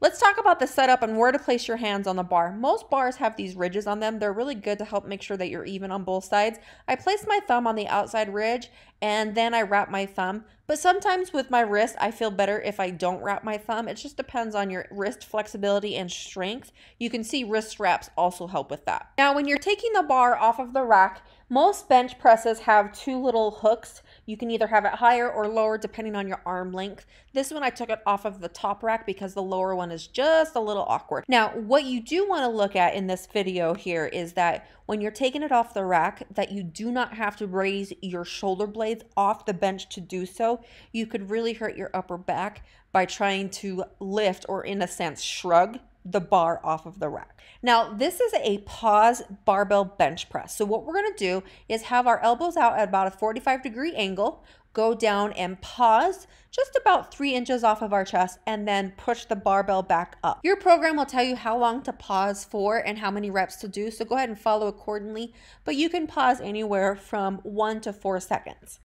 Let's talk about the setup and where to place your hands on the bar. Most bars have these ridges on them. They're really good to help make sure that you're even on both sides. I placed my thumb on the outside ridge and then I wrap my thumb. But sometimes with my wrist, I feel better if I don't wrap my thumb. It just depends on your wrist flexibility and strength. You can see wrist straps also help with that. Now, when you're taking the bar off of the rack, most bench presses have two little hooks. You can either have it higher or lower depending on your arm length. This one I took it off of the top rack because the lower one is just a little awkward. Now, what you do want to look at in this video here is that when you're taking it off the rack, that you do not have to raise your shoulder blades off the bench to do so. You could really hurt your upper back by trying to lift or, in a sense, shrug the bar off of the rack. Now, this is a pause barbell bench press. So what we're gonna do is have our elbows out at about a 45-degree angle, go down and pause just about 3 inches off of our chest, and then push the barbell back up. Your program will tell you how long to pause for and how many reps to do, so go ahead and follow accordingly, but you can pause anywhere from 1 to 4 seconds.